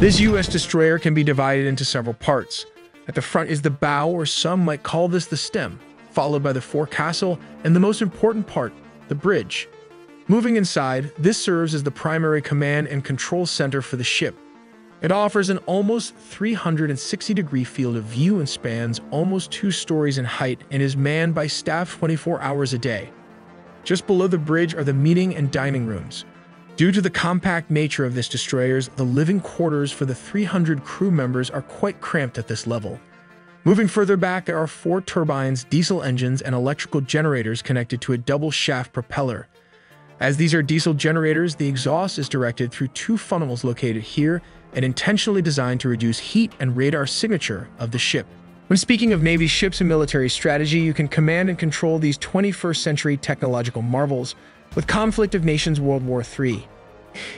This U.S. destroyer can be divided into several parts. At the front is the bow, or some might call this the stem, followed by the forecastle and the most important part, the bridge. Moving inside, this serves as the primary command and control center for the ship. It offers an almost 360-degree field of view and spans almost 2 stories in height and is manned by staff 24 hours a day. Just below the bridge are the meeting and dining rooms. Due to the compact nature of this destroyer, the living quarters for the 300 crew members are quite cramped at this level. Moving further back, there are 4 turbines, diesel engines, and electrical generators connected to a double-shaft propeller. As these are diesel generators, the exhaust is directed through 2 funnels located here and intentionally designed to reduce heat and radar signature of the ship. When speaking of Navy ships and military strategy, you can command and control these 21st century technological marvels with Conflict of Nations World War III.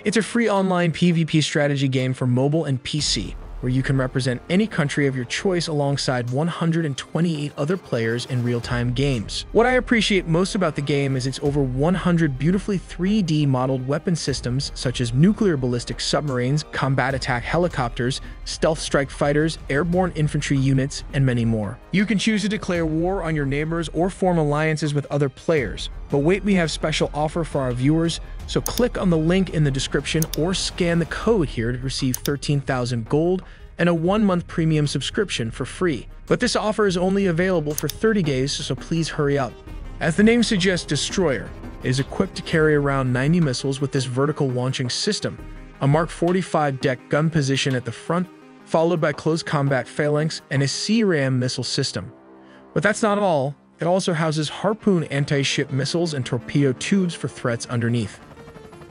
It's a free online PvP strategy game for mobile and PC, where you can represent any country of your choice alongside 128 other players in real-time games. What I appreciate most about the game is its over 100 beautifully 3D modeled weapon systems such as nuclear ballistic submarines, combat attack helicopters, stealth strike fighters, airborne infantry units, and many more. You can choose to declare war on your neighbors or form alliances with other players. But wait, we have a special offer for our viewers, so click on the link in the description or scan the code here to receive 13,000 gold and a 1-month premium subscription for free. But this offer is only available for 30 days, so please hurry up. As the name suggests, destroyer, it is equipped to carry around 90 missiles with this vertical launching system, a Mark 45 deck gun position at the front, followed by close combat Phalanx and a SeaRAM missile system. But that's not all. It also houses Harpoon anti-ship missiles and torpedo tubes for threats underneath.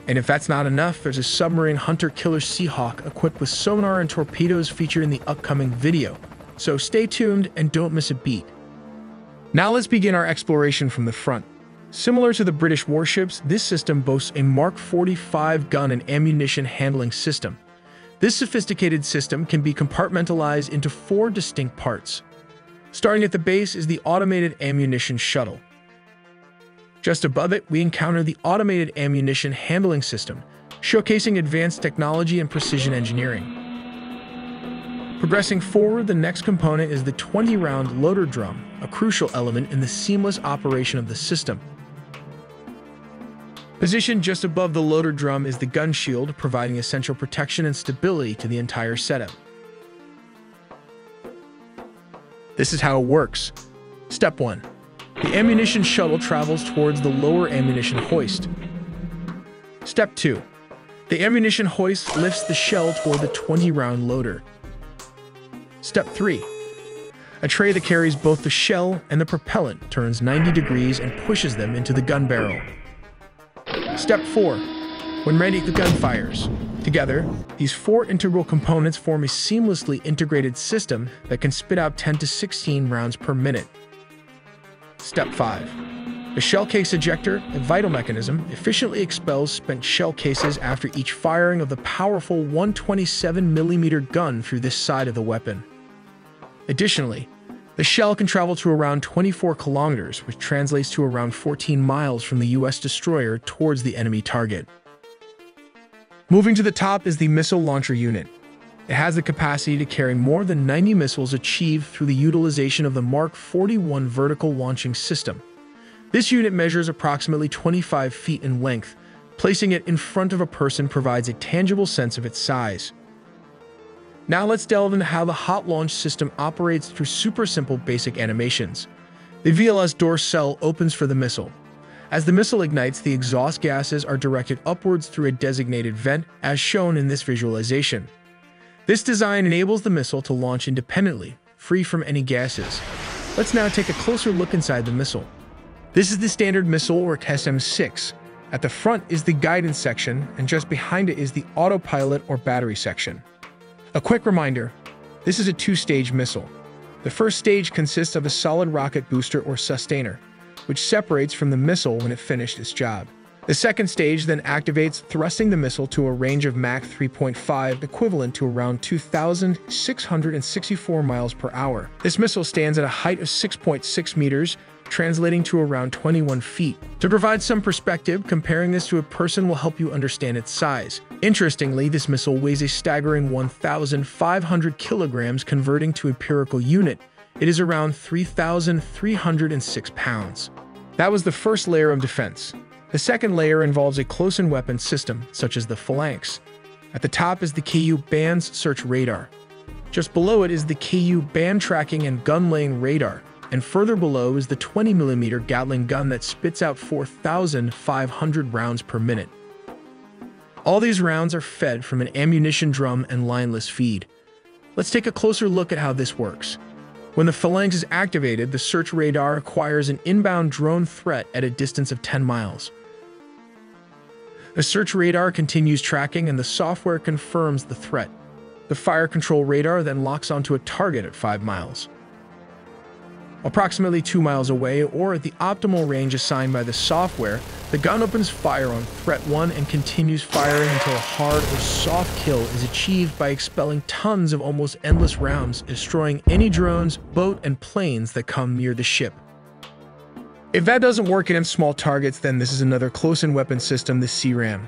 And if that's not enough, there's a submarine hunter-killer Seahawk equipped with sonar and torpedoes featured in the upcoming video. So stay tuned and don't miss a beat. Now let's begin our exploration from the front. Similar to the British warships, this system boasts a Mark 45 gun and ammunition handling system. This sophisticated system can be compartmentalized into 4 distinct parts. Starting at the base is the automated ammunition shuttle. Just above it, we encounter the automated ammunition handling system, showcasing advanced technology and precision engineering. Progressing forward, the next component is the 20-round loader drum, a crucial element in the seamless operation of the system. Positioned just above the loader drum is the gun shield, providing essential protection and stability to the entire setup. This is how it works. Step 1. The ammunition shuttle travels towards the lower ammunition hoist. Step 2. The ammunition hoist lifts the shell toward the 20-round loader. Step 3. A tray that carries both the shell and the propellant turns 90 degrees and pushes them into the gun barrel. Step 4. When ready, the gun fires. Together, these 4 integral components form a seamlessly integrated system that can spit out 10 to 16 rounds per minute. Step 5. The shell case ejector, a vital mechanism, efficiently expels spent shell cases after each firing of the powerful 127mm gun through this side of the weapon. Additionally, the shell can travel to around 24 kilometers, which translates to around 14 miles from the U.S. destroyer towards the enemy target. Moving to the top is the missile launcher unit. It has the capacity to carry more than 90 missiles achieved through the utilization of the Mark 41 vertical launching system. This unit measures approximately 25 feet in length. Placing it in front of a person provides a tangible sense of its size. Now let's delve into how the hot launch system operates through super simple basic animations. The VLS door cell opens for the missile. As the missile ignites, the exhaust gases are directed upwards through a designated vent, as shown in this visualization. This design enables the missile to launch independently, free from any gases. Let's now take a closer look inside the missile. This is the standard missile, or SM6. At the front is the guidance section, and just behind it is the autopilot or battery section. A quick reminder, this is a 2-stage missile. The first stage consists of a solid rocket booster or sustainer, which separates from the missile when it finished its job. The second stage then activates, thrusting the missile to a range of Mach 3.5, equivalent to around 2,664 miles per hour. This missile stands at a height of 6.6 meters, translating to around 21 feet. To provide some perspective, comparing this to a person will help you understand its size. Interestingly, this missile weighs a staggering 1,500 kilograms, converting to empirical unit. It is around 3,306 pounds. That was the first layer of defense. The second layer involves a close-in weapon system, such as the Phalanx. At the top is the Ku Band's search radar. Just below it is the Ku Band tracking and gun-laying radar, and further below is the 20mm Gatling gun that spits out 4,500 rounds per minute. All these rounds are fed from an ammunition drum and lineless feed. Let's take a closer look at how this works. When the Phalanx is activated, the search radar acquires an inbound drone threat at a distance of 10 miles. The search radar continues tracking, and the software confirms the threat. The fire control radar then locks onto a target at 5 miles. Approximately 2 miles away, or at the optimal range assigned by the software, the gun opens fire on Threat 1 and continues firing until a hard or soft kill is achieved by expelling tons of almost endless rounds, destroying any drones, boat, and planes that come near the ship. If that doesn't work against small targets, then this is another close-in weapon system, the SeaRAM.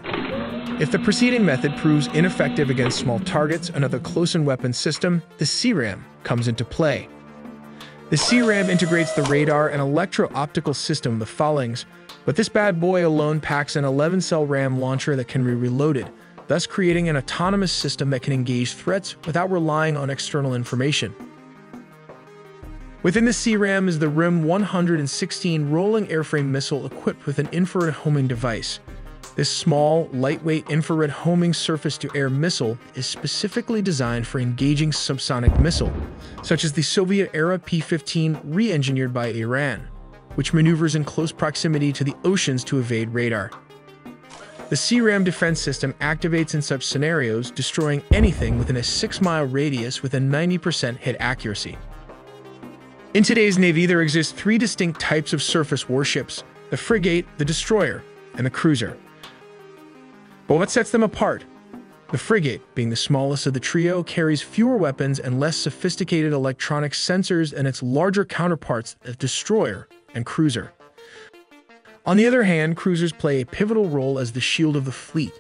If the preceding method proves ineffective against small targets, another close-in weapon system, the SeaRAM, comes into play. The SeaRAM integrates the radar and electro-optical system of the Phalanx, but this bad boy alone packs an 11-cell RAM launcher that can be reloaded, thus creating an autonomous system that can engage threats without relying on external information. Within the SeaRAM is the RIM-116 rolling airframe missile equipped with an infrared homing device. This small, lightweight infrared homing surface-to-air missile is specifically designed for engaging subsonic missiles, such as the Soviet-era P-15 re-engineered by Iran, which maneuvers in close proximity to the oceans to evade radar. The SeaRAM defense system activates in such scenarios, destroying anything within a 6-mile radius with a 90% hit accuracy. In today's Navy, there exist 3 distinct types of surface warships: the frigate, the destroyer, and the cruiser. But what sets them apart? The frigate, being the smallest of the trio, carries fewer weapons and less sophisticated electronic sensors than its larger counterparts, the destroyer and cruiser. On the other hand, cruisers play a pivotal role as the shield of the fleet.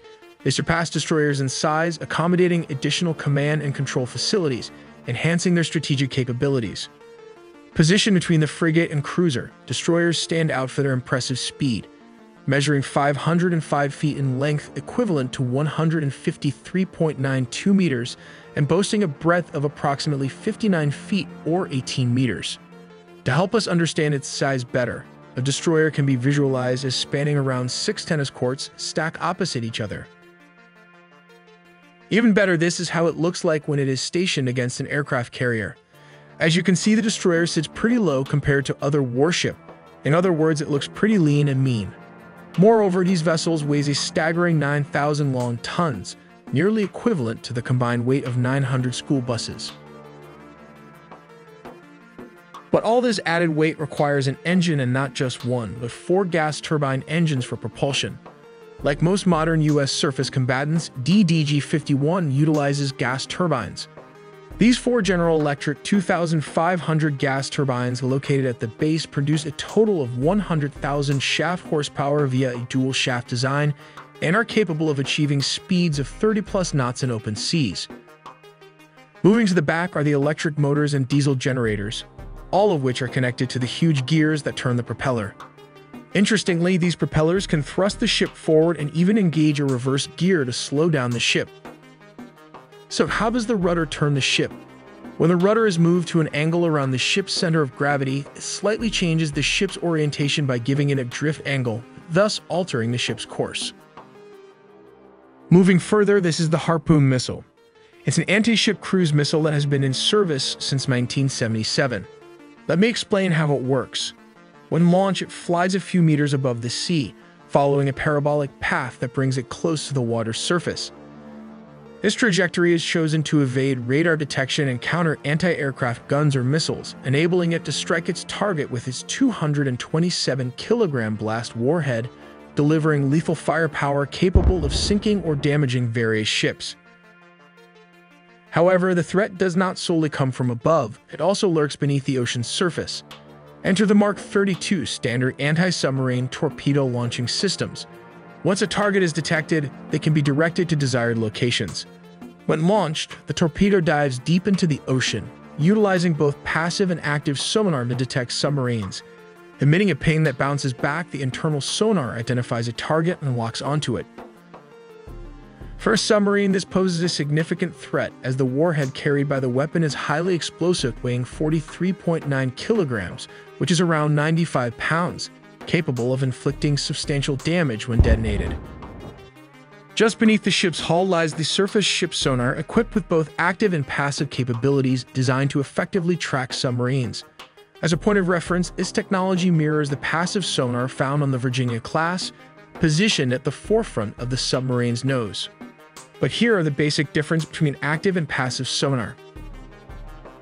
They surpass destroyers in size, accommodating additional command and control facilities, enhancing their strategic capabilities. Positioned between the frigate and cruiser, destroyers stand out for their impressive speed, measuring 505 feet in length, equivalent to 153.92 meters, and boasting a breadth of approximately 59 feet or 18 meters. To help us understand its size better, a destroyer can be visualized as spanning around 6 tennis courts stacked opposite each other. Even better, this is how it looks like when it is stationed against an aircraft carrier. As you can see, the destroyer sits pretty low compared to other warships. In other words, it looks pretty lean and mean. Moreover, these vessels weigh a staggering 9,000 long tons, nearly equivalent to the combined weight of 900 school buses. But all this added weight requires an engine, and not just one, but 4 gas turbine engines for propulsion. Like most modern U.S. surface combatants, DDG-51 utilizes gas turbines. These 4 General Electric 2,500 gas turbines located at the base produce a total of 100,000 shaft horsepower via a dual shaft design and are capable of achieving speeds of 30-plus knots in open seas. Moving to the back are the electric motors and diesel generators, all of which are connected to the huge gears that turn the propeller. Interestingly, these propellers can thrust the ship forward and even engage a reverse gear to slow down the ship. So how does the rudder turn the ship? When the rudder is moved to an angle around the ship's center of gravity, it slightly changes the ship's orientation by giving it a drift angle, thus altering the ship's course. Moving further, this is the Harpoon missile. It's an anti-ship cruise missile that has been in service since 1977. Let me explain how it works. When launched, it flies a few meters above the sea, following a parabolic path that brings it close to the water's surface. This trajectory is chosen to evade radar detection and counter anti-aircraft guns or missiles, enabling it to strike its target with its 227-kilogram blast warhead, delivering lethal firepower capable of sinking or damaging various ships. However, the threat does not solely come from above. It also lurks beneath the ocean's surface. enter the Mark 32 standard anti-submarine torpedo launching systems. Once a target is detected, they can be directed to desired locations. When launched, the torpedo dives deep into the ocean, utilizing both passive and active sonar to detect submarines. Emitting a ping that bounces back, the internal sonar identifies a target and locks onto it. For a submarine, this poses a significant threat, as the warhead carried by the weapon is highly explosive, weighing 43.9 kilograms, which is around 95 pounds, capable of inflicting substantial damage when detonated. Just beneath the ship's hull lies the surface ship sonar, equipped with both active and passive capabilities designed to effectively track submarines. As a point of reference, this technology mirrors the passive sonar found on the Virginia class, positioned at the forefront of the submarine's nose. But here are the basic differences between active and passive sonar.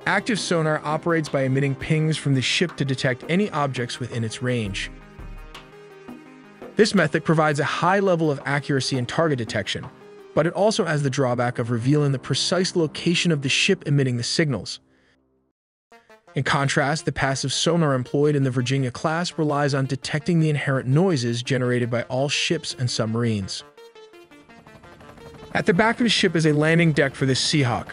Active sonar operates by emitting pings from the ship to detect any objects within its range. This method provides a high level of accuracy in target detection, but it also has the drawback of revealing the precise location of the ship emitting the signals. In contrast, the passive sonar employed in the Virginia class relies on detecting the inherent noises generated by all ships and submarines. At the back of the ship is a landing deck for the Seahawk.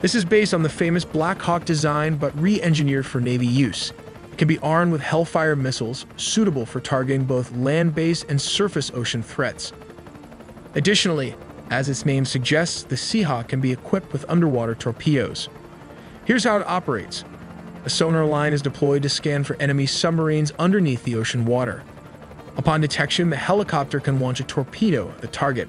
This is based on the famous Black Hawk design but re-engineered for Navy use. It can be armed with Hellfire missiles, suitable for targeting both land-based and surface ocean threats. Additionally, as its name suggests, the Seahawk can be equipped with underwater torpedoes. Here's how it operates. A sonar line is deployed to scan for enemy submarines underneath the ocean water. Upon detection, the helicopter can launch a torpedo at the target.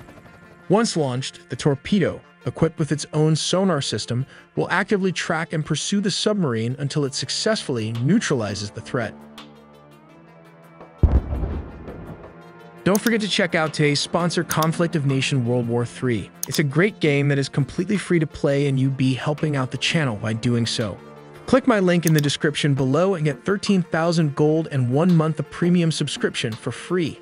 Once launched, the torpedo, equipped with its own sonar system, will actively track and pursue the submarine until it successfully neutralizes the threat. Don't forget to check out today's sponsor, Conflict of Nations World War III. It's a great game that is completely free to play, and you'd be helping out the channel by doing so. Click my link in the description below and get 13,000 gold and 1 month of premium subscription for free.